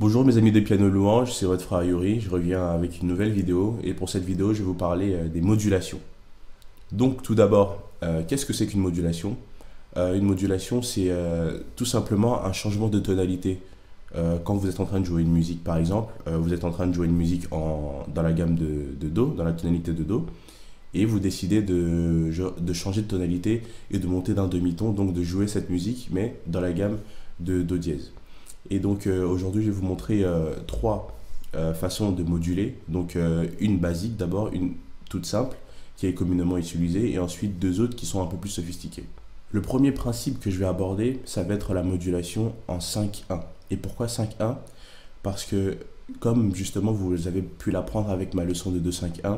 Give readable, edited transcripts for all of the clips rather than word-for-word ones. Bonjour mes amis de Piano Louange, c'est votre frère Yuri, je reviens avec une nouvelle vidéo et pour cette vidéo je vais vous parler des modulations. Donc tout d'abord, qu'est-ce que c'est qu'une modulation? Une modulation c'est tout simplement un changement de tonalité. Quand vous êtes en train de jouer une musique par exemple, vous êtes en train de jouer une musique dans la gamme de Do, dans la tonalité de Do, et vous décidez de changer de tonalité et de monter d'un demi-ton, donc de jouer cette musique mais dans la gamme de Do dièse. Et donc aujourd'hui je vais vous montrer trois façons de moduler, donc une basique d'abord, une toute simple qui est communément utilisée et ensuite deux autres qui sont un peu plus sophistiquées. Le premier principe que je vais aborder, ça va être la modulation en 5-1. Et pourquoi 5-1? Parce que comme justement vous avez pu l'apprendre avec ma leçon de 2-5-1,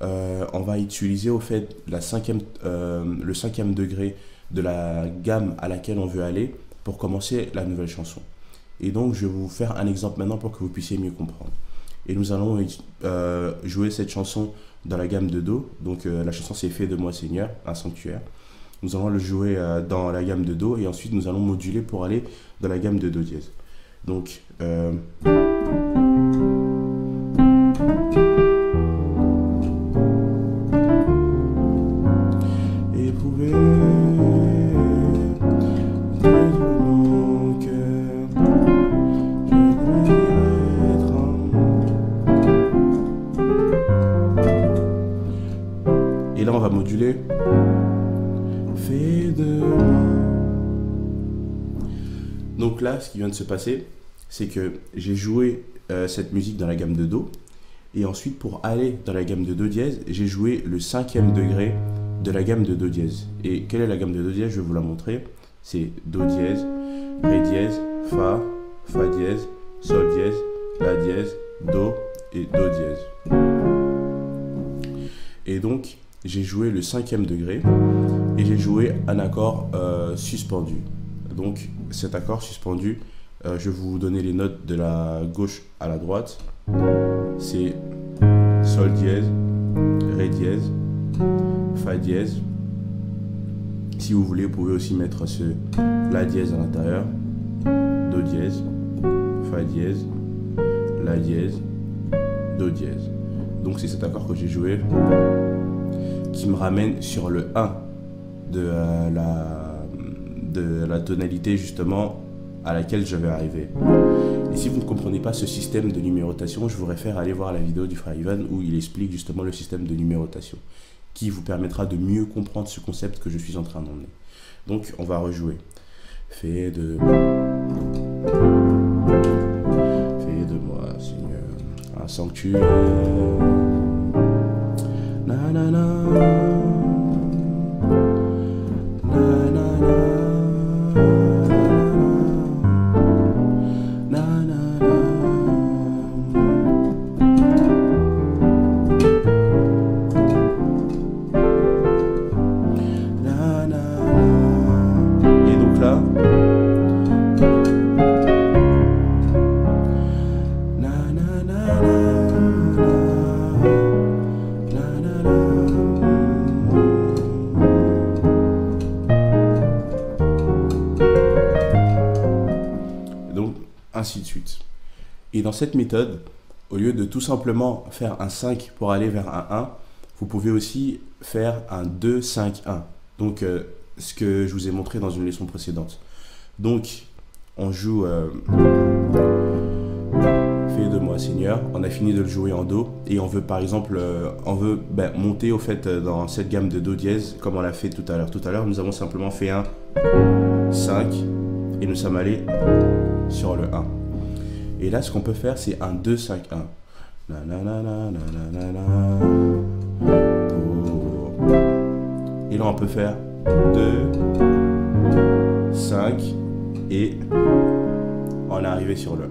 on va utiliser au fait le cinquième degré de la gamme à laquelle on veut aller pour commencer la nouvelle chanson. Et donc je vais vous faire un exemple maintenant pour que vous puissiez mieux comprendre. Et nous allons jouer cette chanson dans la gamme de Do. Donc la chanson c'est Fait de moi Seigneur, un sanctuaire. Nous allons le jouer dans la gamme de Do et ensuite nous allons moduler pour aller dans la gamme de Do dièse. Donc et là on va moduler. Donc là, ce qui vient de se passer, c'est que j'ai joué cette musique dans la gamme de Do, et ensuite pour aller dans la gamme de Do dièse, j'ai joué le cinquième degré de la gamme de Do dièse. Et quelle est la gamme de Do dièse? Je vais vous la montrer. C'est Do dièse, Ré dièse, Fa, Fa dièse, Sol dièse, La dièse, Do et Do dièse. Et donc j'ai joué le cinquième degré et j'ai joué un accord suspendu. Donc cet accord suspendu, je vais vous donner les notes de la gauche à la droite. C'est Sol dièse, Ré dièse, Fa dièse. Si vous voulez, vous pouvez aussi mettre ce La dièse à l'intérieur. Do dièse, Fa dièse, La dièse, Do dièse. Donc c'est cet accord que j'ai joué qui me ramène sur le 1 de la tonalité justement à laquelle je vais arriver. Et si vous ne comprenez pas ce système de numérotation, je vous réfère à aller voir la vidéo du frère Ivan où il explique justement le système de numérotation qui vous permettra de mieux comprendre ce concept que je suis en train d'emmener. Donc on va rejouer. Fais de moi, Seigneur, un sanctuaire. Nanana. Ainsi de suite. Et dans cette méthode, au lieu de tout simplement faire un 5 pour aller vers un 1, vous pouvez aussi faire un 2, 5, 1. Donc ce que je vous ai montré dans une leçon précédente. Donc on joue Fais de moi Seigneur, on a fini de le jouer en Do et on veut par exemple monter au fait dans cette gamme de Do dièse comme on l'a fait tout à l'heure. Tout à l'heure nous avons simplement fait un 5 et nous sommes allés sur le 1. Et là, ce qu'on peut faire, c'est un 2, 5, 1. Et là, on peut faire 2, 5 et on est arrivé sur le 1.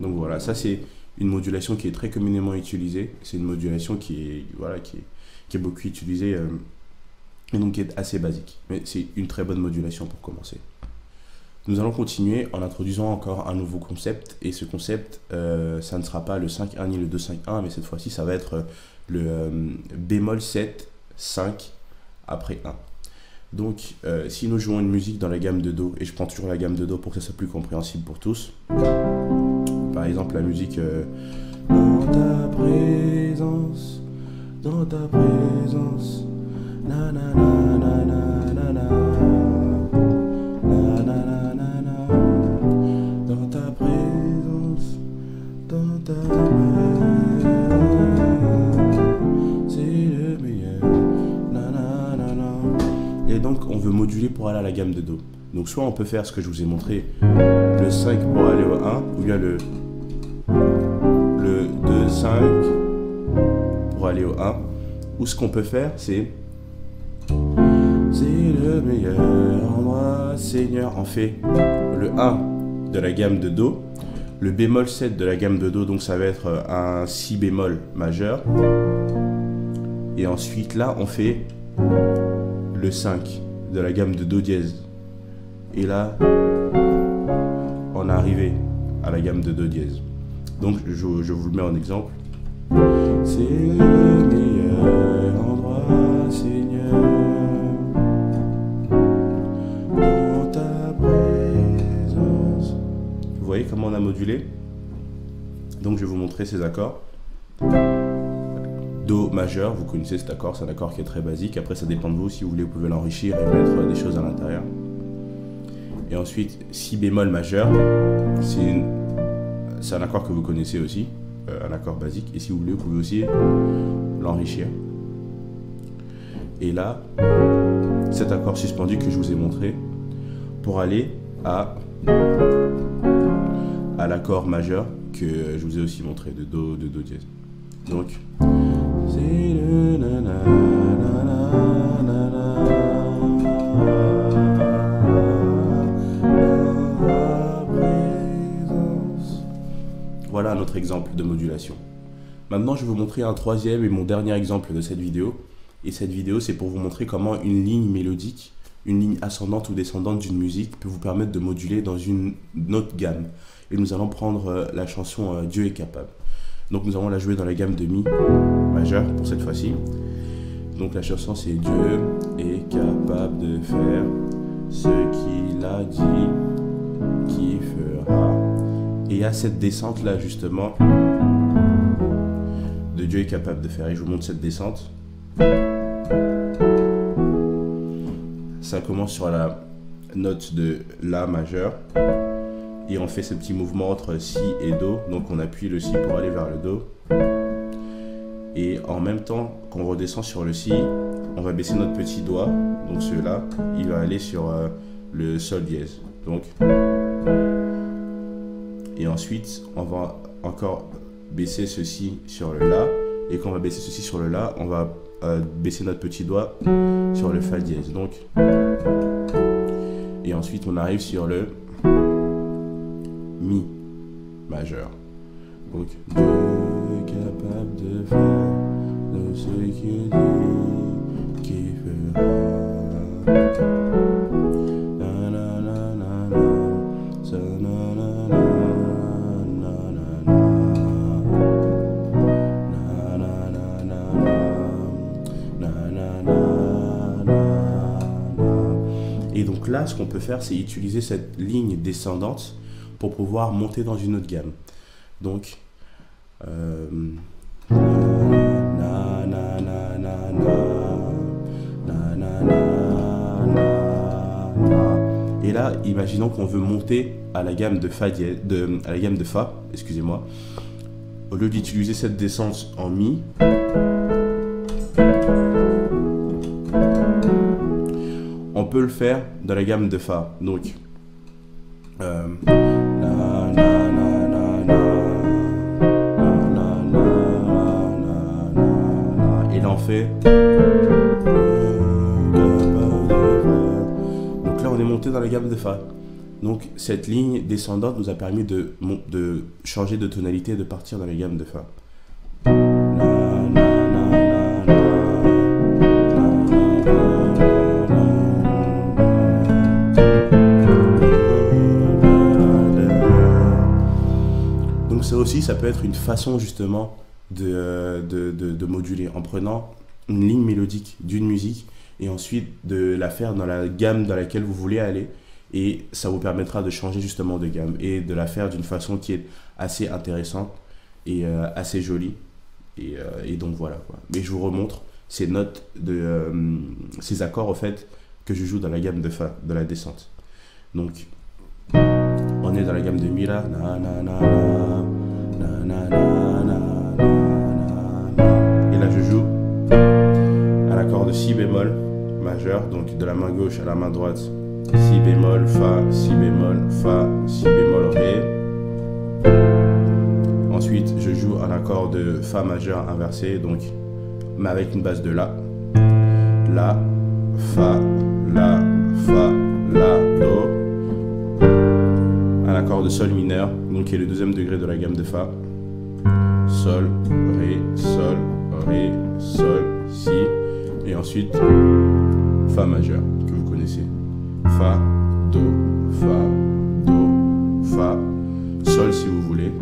Donc voilà, ça c'est une modulation qui est très communément utilisée. C'est une modulation qui est beaucoup utilisée et donc qui est assez basique. Mais c'est une très bonne modulation pour commencer. Nous allons continuer en introduisant encore un nouveau concept et ce concept, ça ne sera pas le 5-1 ni le 2-5-1, mais cette fois-ci, ça va être le bémol 7, 5 après 1. Donc, si nous jouons une musique dans la gamme de Do, et je prends toujours la gamme de Do pour que ça soit plus compréhensible pour tous. Par exemple, la musique dans ta présence, dans ta présence, na na na na na na na, na na na na na, dans ta présence, dans ta présence, c'est le meilleur, na na na na. Et donc on veut moduler pour aller à la gamme de Do. Donc soit on peut faire ce que je vous ai montré, le 5 pour aller au 1, ou bien le 2, 5 pour aller au 1, ou ce qu'on peut faire c'est le meilleur endroit, Seigneur, en fait le 1 de la gamme de Do, le bémol 7 de la gamme de Do, donc ça va être un Si bémol majeur, et ensuite là on fait le 5 de la gamme de Do dièse, et là on est arrivé à la gamme de Do dièse. Donc je vous le mets en exemple. C'est le meilleur endroit, Seigneur, dans ta présence. Vous voyez comment on a modulé? Donc je vais vous montrer ces accords. Do majeur, vous connaissez cet accord, c'est un accord qui est très basique. Après ça dépend de vous, si vous voulez vous pouvez l'enrichir et mettre des choses à l'intérieur. Et ensuite Si bémol majeur, c'est un accord que vous connaissez aussi, un accord basique, et si vous voulez vous pouvez aussi l'enrichir. Et là cet accord suspendu que je vous ai montré pour aller à l'accord majeur que je vous ai aussi montré de Do dièse. Donc c'est le voilà notre exemple de modulation. Maintenant, je vais vous montrer un troisième et mon dernier exemple de cette vidéo. Et cette vidéo, c'est pour vous montrer comment une ligne mélodique, une ligne ascendante ou descendante d'une musique peut vous permettre de moduler dans une autre gamme. Et nous allons prendre la chanson Dieu est capable. Donc nous allons la jouer dans la gamme de Mi majeur pour cette fois-ci. Donc la chanson c'est Dieu est capable de faire ce qu'il a dit qu'il fera. Et à cette descente là justement de Dieu est capable de faire, et je vous montre cette descente. Ça commence sur la note de La majeur et on fait ce petit mouvement entre Si et Do, donc on appuie le Si pour aller vers le Do, et en même temps qu'on redescend sur le Si on va baisser notre petit doigt, donc celui-là il va aller sur le Sol dièse, donc. Et ensuite, on va encore baisser ceci sur le La. Et quand on va baisser ceci sur le La, on va baisser notre petit doigt sur le Fa dièse. Donc. Et ensuite, on arrive sur le Mi majeur. Donc, Dieu est capable de faire de ce qu'il dit qu'il fera. Et donc là, ce qu'on peut faire, c'est utiliser cette ligne descendante pour pouvoir monter dans une autre gamme. Donc, et là, imaginons qu'on veut monter à la gamme de Fa, à la gamme de Fa, excusez-moi. Au lieu d'utiliser cette descente en Mi, on peut le faire dans la gamme de Fa. Donc et là on fait, donc là on est monté dans la gamme de Fa. Donc cette ligne descendante nous a permis de changer de tonalité et de partir dans la gamme de Fa. Ça aussi, ça peut être une façon justement de moduler en prenant une ligne mélodique d'une musique et ensuite de la faire dans la gamme dans laquelle vous voulez aller. Et ça vous permettra de changer justement de gamme et de la faire d'une façon qui est assez intéressante et assez jolie. Et donc voilà quoi. Mais je vous remontre ces notes, ces accords en fait que je joue dans la gamme de Fa, de la descente. Donc on est dans la gamme de Mi là. Et là je joue à l'accord de Si bémol majeur, donc de la main gauche à la main droite. Si bémol, Fa, Si bémol, Fa, Si bémol, Ré. Ensuite, je joue un accord de Fa majeur inversé, donc mais avec une base de La. La, Fa, La, Fa, La, Do. Un accord de Sol mineur, donc qui est le deuxième degré de la gamme de Fa. Sol, Ré, Sol, Ré, Sol, Si. Et ensuite, Fa majeur, que vous connaissez. Fa, Do, Fa, Do, Fa, Sol si vous voulez,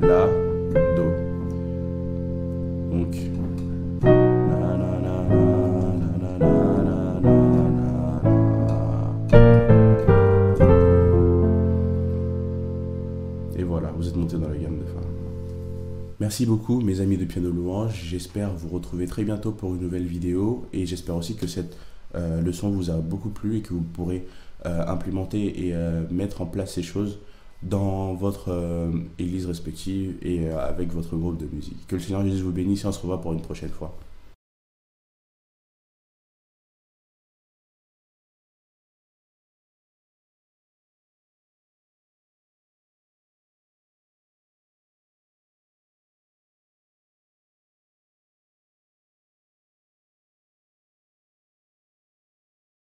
La, Do. Donc, et voilà, vous êtes monté dans la gamme de Fa. Merci beaucoup mes amis de Piano Louange, j'espère vous retrouver très bientôt pour une nouvelle vidéo et j'espère aussi que cette leçon vous a beaucoup plu et que vous pourrez implémenter et mettre en place ces choses dans votre église respective et avec votre groupe de musique. Que le Seigneur Jésus vous bénisse et on se revoit pour une prochaine fois.